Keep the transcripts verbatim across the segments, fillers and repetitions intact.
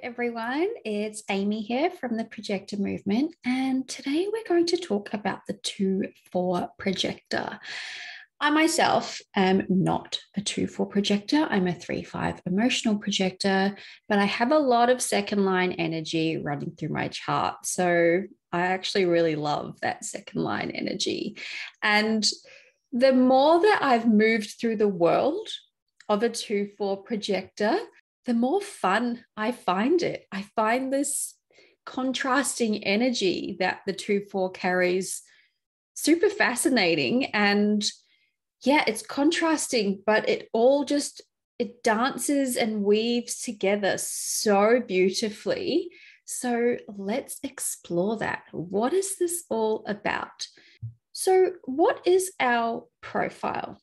Everyone, it's Amy here from the Projector Movement, and today we're going to talk about the two four projector. I myself am not a two four projector. I'm a three five emotional projector, but I have a lot of second line energy running through my chart. So I actually really love that second line energy. And the more that I've moved through the world of a two four projector, the more fun I find it. I find this contrasting energy that the two four carries super fascinating. And yeah, it's contrasting, but it all just, it dances and weaves together so beautifully. So let's explore that. What is this all about? So what is our profile?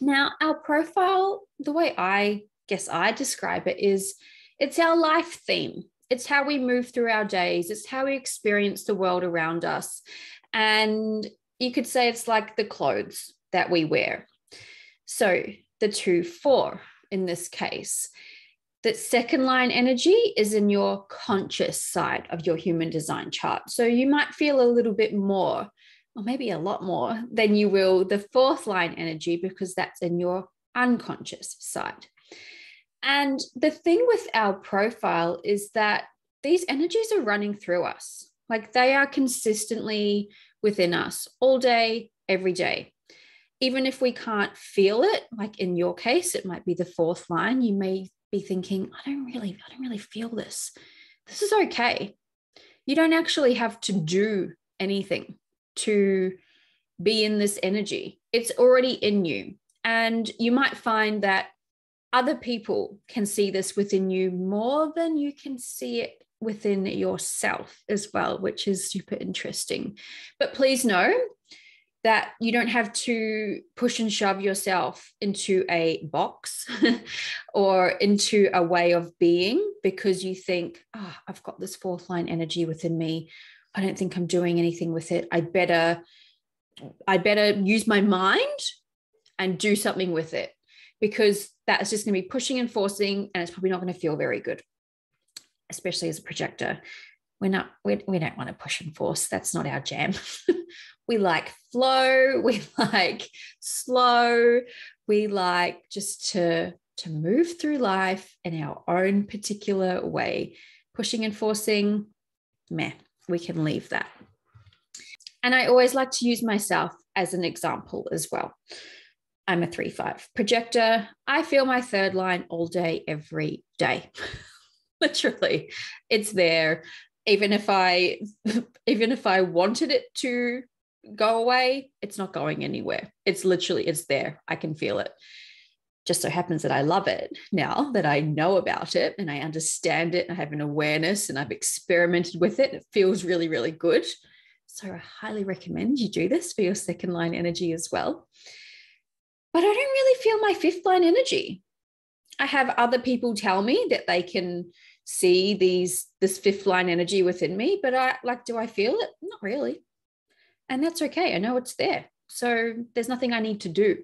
Now, our profile, the way I guess I describe it, is it's our life theme. It's how we move through our days. It's how we experience the world around us. And you could say it's like the clothes that we wear. So the two four in this case, that second line energy is in your conscious side of your human design chart. So you might feel a little bit more, or maybe a lot more than you will the fourth line energy, because that's in your unconscious side. And the thing with our profile is that these energies are running through us. Like, they are consistently within us all day, every day. Even if we can't feel it, like in your case, it might be the fourth line. You may be thinking, I don't really, I don't really feel this. This is okay. You don't actually have to do anything to be in this energy. It's already in you. And you might find that other people can see this within you more than you can see it within yourself as well, which is super interesting. But please know that you don't have to push and shove yourself into a box or into a way of being because you think, oh, I've got this fourth line energy within me. I don't think I'm doing anything with it. I better, I better use my mind and do something with it, because that is just going to be pushing and forcing, and it's probably not going to feel very good, especially as a projector. We're not, we, we don't want to push and force. That's not our jam. We like flow. We like slow. We like just to, to move through life in our own particular way. Pushing and forcing, meh, we can leave that. And I always like to use myself as an example as well. I'm a three five projector. I feel my third line all day, every day. Literally, it's there. Even if I, even if I wanted it to go away, it's not going anywhere. It's literally, it's there. I can feel it. Just so happens that I love it now that I know about it and I understand it. And I have an awareness and I've experimented with it. It feels really, really good. So I highly recommend you do this for your second line energy as well. But I don't really feel my fifth line energy. I have other people tell me that they can see these this fifth line energy within me, but I like, do I feel it? Not really. And that's okay. I know it's there. So there's nothing I need to do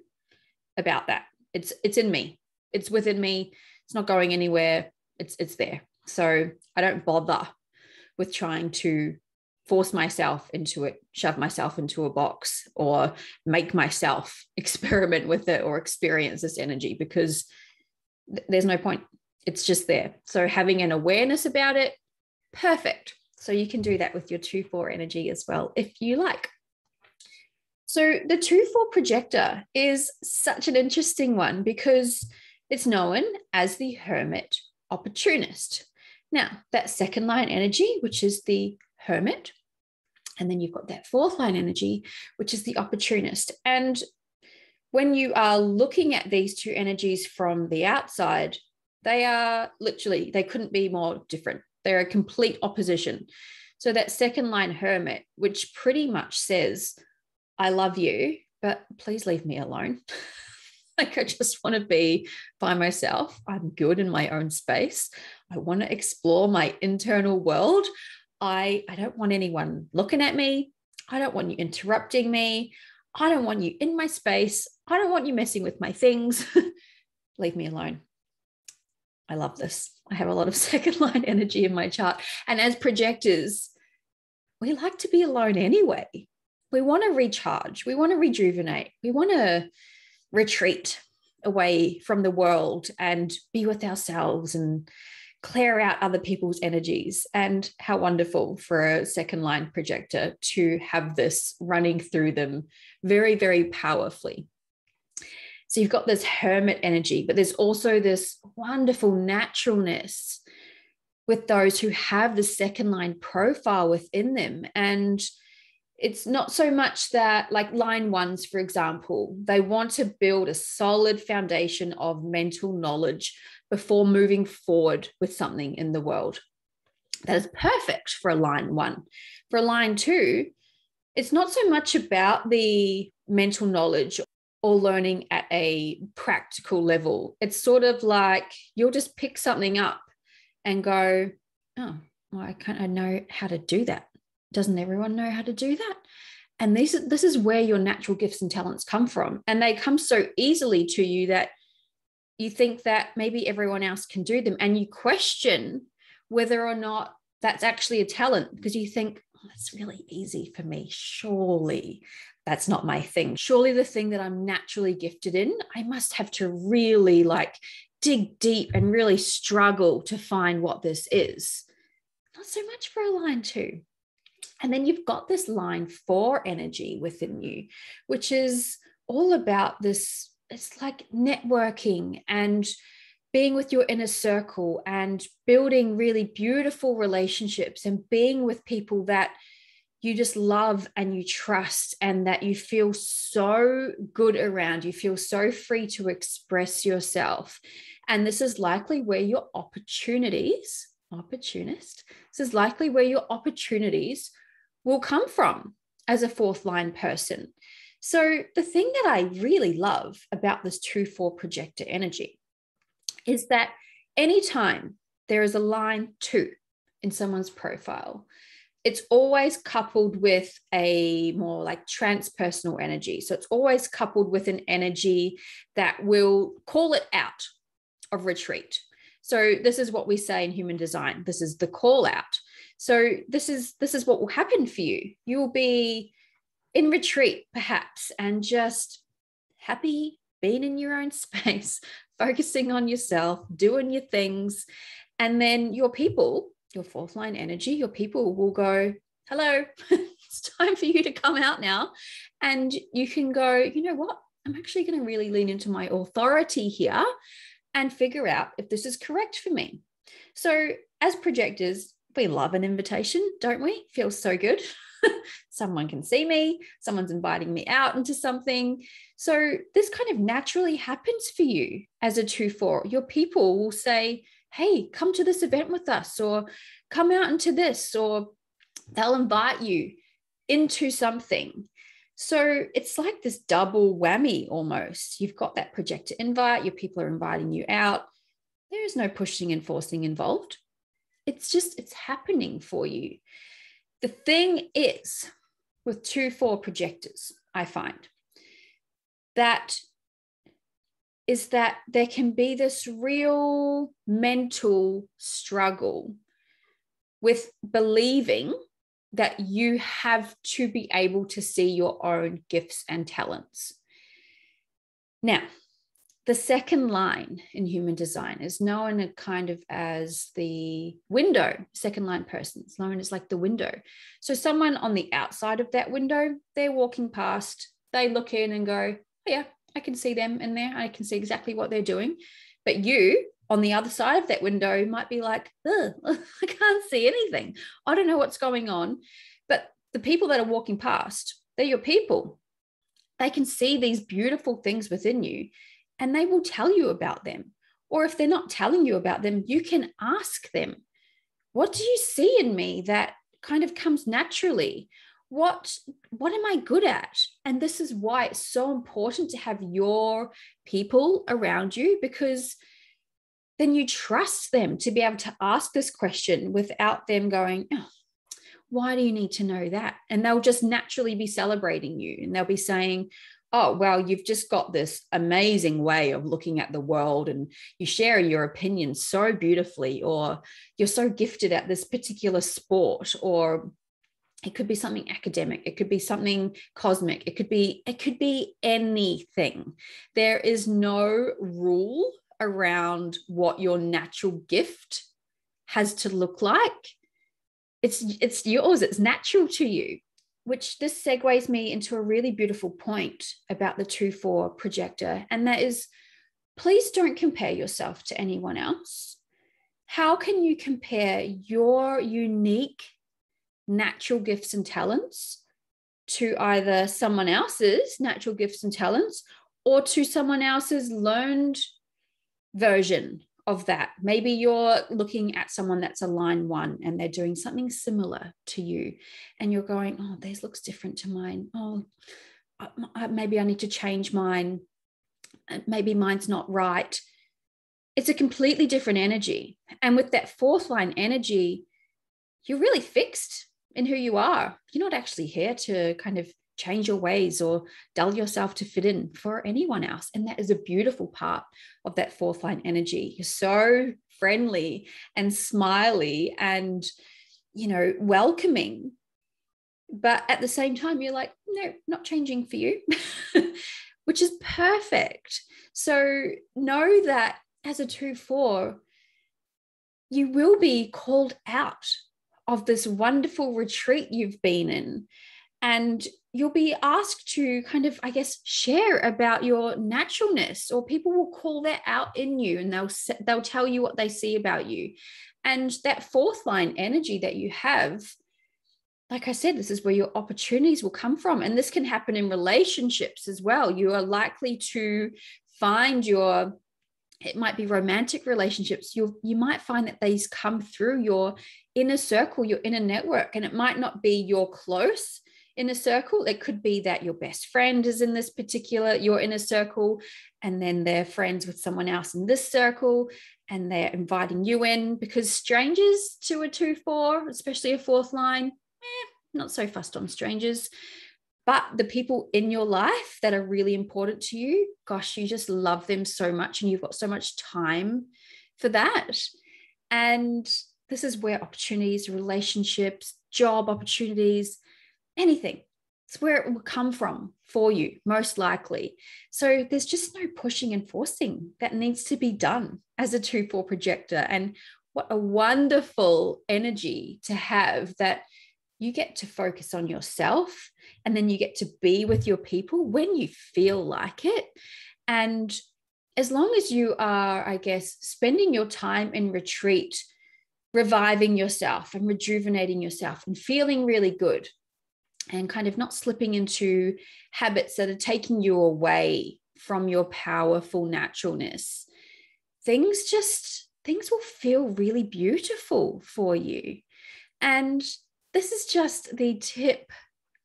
about that. It's it's in me. It's within me. It's not going anywhere. It's it's there. So I don't bother with trying to force myself into it, shove myself into a box, or make myself experiment with it or experience this energy, because th- there's no point. It's just there. So having an awareness about it, perfect. So you can do that with your two four energy as well, if you like. So the two four projector is such an interesting one because it's known as the hermit opportunist. Now, that second line energy, which is the hermit, and then you've got that fourth line energy, which is the opportunist. And when you are looking at these two energies from the outside, they are literally, they couldn't be more different. They're a complete opposition. So that second line hermit, which pretty much says, I love you, but please leave me alone. Like, I just want to be by myself. I'm good in my own space. I want to explore my internal world. I, I don't want anyone looking at me. I don't want you interrupting me. I don't want you in my space. I don't want you messing with my things. Leave me alone. I love this. I have a lot of second line energy in my chart. And as projectors, we like to be alone anyway. We want to recharge. We want to rejuvenate. We want to retreat away from the world and be with ourselves and clear out other people's energies. And how wonderful for a second line projector to have this running through them very, very powerfully. So you've got this hermit energy, but there's also this wonderful naturalness with those who have the second line profile within them. And it's not so much that, like line ones, for example, they want to build a solid foundation of mental knowledge before moving forward with something in the world. That is perfect for a line one. For a line two, it's not so much about the mental knowledge or learning at a practical level. It's sort of like you'll just pick something up and go, oh, well, I kind of know how to do that. Doesn't everyone know how to do that? And these, this is where your natural gifts and talents come from. And they come so easily to you that you think that maybe everyone else can do them. And you question whether or not that's actually a talent, because you think, oh, that's really easy for me. Surely that's not my thing. Surely the thing that I'm naturally gifted in, I must have to really like dig deep and really struggle to find what this is. Not so much for a line two. And then you've got this line four energy within you, which is all about this, it's like networking and being with your inner circle and building really beautiful relationships and being with people that you just love and you trust and that you feel so good around. You feel so free to express yourself. And this is likely where your opportunities, opportunist, this is likely where your opportunities will come from as a fourth line person. So the thing that I really love about this two four projector energy is that anytime there is a line two in someone's profile, it's always coupled with a more like transpersonal energy. So it's always coupled with an energy that will call it out of retreat. So this is what we say in human design. This is the call out. So this is this is what will happen for you. You will be in retreat, perhaps, and just happy, being in your own space, focusing on yourself, doing your things. And then your people, your fourth line energy, your people will go, hello, it's time for you to come out now. And you can go, you know what? I'm actually going to really lean into my authority here and figure out if this is correct for me. So as projectors, we love an invitation, don't we? Feels so good. Someone can see me. Someone's inviting me out into something. So this kind of naturally happens for you as a two four. Your people will say, hey, come to this event with us, or come out into this, or they'll invite you into something. So it's like this double whammy almost. You've got that projector invite. Your people are inviting you out. There is no pushing and forcing involved. It's just, it's happening for you. The thing is with two four projectors, I find that is that there can be this real mental struggle with believing that you have to be able to see your own gifts and talents. Now, the second line in human design is known kind of as the window, second line person. It's known as like the window. So someone on the outside of that window, they're walking past, they look in and go, oh yeah, I can see them in there. I can see exactly what they're doing. But you on the other side of that window might be like, ugh, I can't see anything. I don't know what's going on. But the people that are walking past, they're your people. They can see these beautiful things within you, and they will tell you about them. Or if they're not telling you about them, you can ask them, what do you see in me that kind of comes naturally? What, what am I good at? And this is why it's so important to have your people around you, because then you trust them to be able to ask this question without them going, oh, why do you need to know that? And they'll just naturally be celebrating you, and they'll be saying, oh, well, you've just got this amazing way of looking at the world, and you share your opinion so beautifully, or you're so gifted at this particular sport, or it could be something academic, it could be something cosmic, it could be, it could be anything. There is no rule around what your natural gift has to look like. It's, it's yours, it's natural to you. Which this segues me into a really beautiful point about the two four projector, and that is, please don't compare yourself to anyone else. How can you compare your unique natural gifts and talents to either someone else's natural gifts and talents, or to someone else's learned version of that? Maybe you're looking at someone that's a line one and they're doing something similar to you, and you're going, oh, this looks different to mine. Oh, maybe I need to change mine. Maybe mine's not right. It's a completely different energy. And with that fourth line energy, you're really fixed in who you are. You're not actually here to kind of change your ways or dull yourself to fit in for anyone else. And that is a beautiful part of that fourth line energy. You're so friendly and smiley and, you know, welcoming. But at the same time, you're like, no, not changing for you, which is perfect. So know that as a two four, you will be called out of this wonderful retreat you've been in. And you'll be asked to kind of, I guess, share about your naturalness, or people will call that out in you, and they'll they'll tell you what they see about you. And that fourth line energy that you have, like I said, this is where your opportunities will come from. And this can happen in relationships as well. You are likely to find your, it might be romantic relationships. You you might find that these come through your inner circle, your inner network, and it might not be your close inner circle. It could be that your best friend is in this particular, your inner circle, and then they're friends with someone else in this circle, and they're inviting you in, because strangers to a two four, especially a fourth line, eh, not so fussed on strangers. But the people in your life that are really important to you, gosh, you just love them so much, and you've got so much time for that. And this is where opportunities, relationships, job opportunities, anything, it's where it will come from for you, most likely. So there's just no pushing and forcing that needs to be done as a two four projector. And what a wonderful energy to have, that you get to focus on yourself, and then you get to be with your people when you feel like it. And as long as you are, I guess, spending your time in retreat, reviving yourself and rejuvenating yourself and feeling really good, and kind of not slipping into habits that are taking you away from your powerful naturalness, things just, things will feel really beautiful for you. And this is just the tip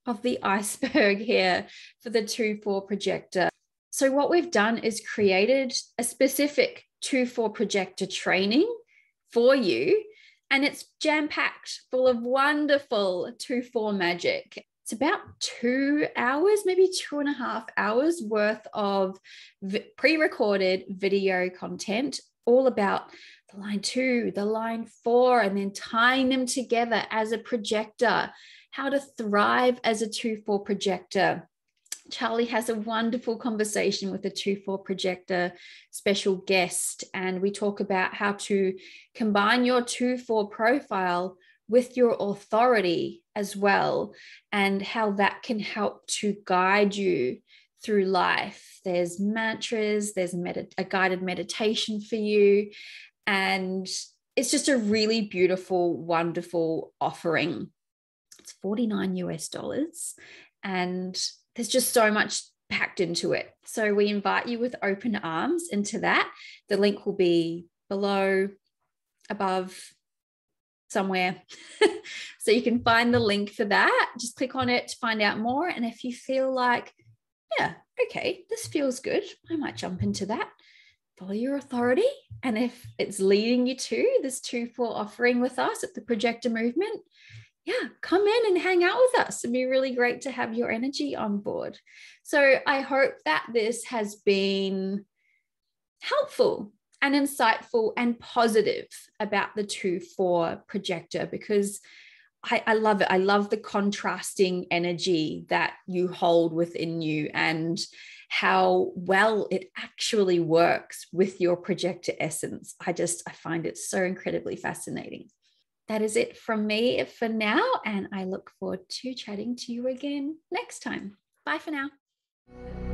of the iceberg here for the two four projector. So what we've done is created a specific two four projector training for you, and it's jam-packed full of wonderful two four magic. It's about two hours, maybe two and a half hours worth of pre-recorded video content, all about the line two, the line four, and then tying them together as a projector, how to thrive as a two four projector. Charlie has a wonderful conversation with a two four projector special guest, and we talk about how to combine your two four profile with your authority as well, and how that can help to guide you through life. There's mantras, there's med- a guided meditation for you, and it's just a really beautiful, wonderful offering. It's forty-nine US dollars, and there's just so much packed into it. So we invite you with open arms into that. The link will be below, above, somewhere. So you can find the link for that. Just click on it to find out more. And if you feel like, yeah, okay, this feels good, I might jump into that, follow your authority. And if it's leading you to this two four offering with us at the Projector Movement, yeah, come in and hang out with us. It'd be really great to have your energy on board. So I hope that this has been helpful and insightful and positive about the two for Projector, because I, I love it. I love the contrasting energy that you hold within you and how well it actually works with your Projector essence. I just, I find it so incredibly fascinating. That is it from me for now, and I look forward to chatting to you again next time. Bye for now.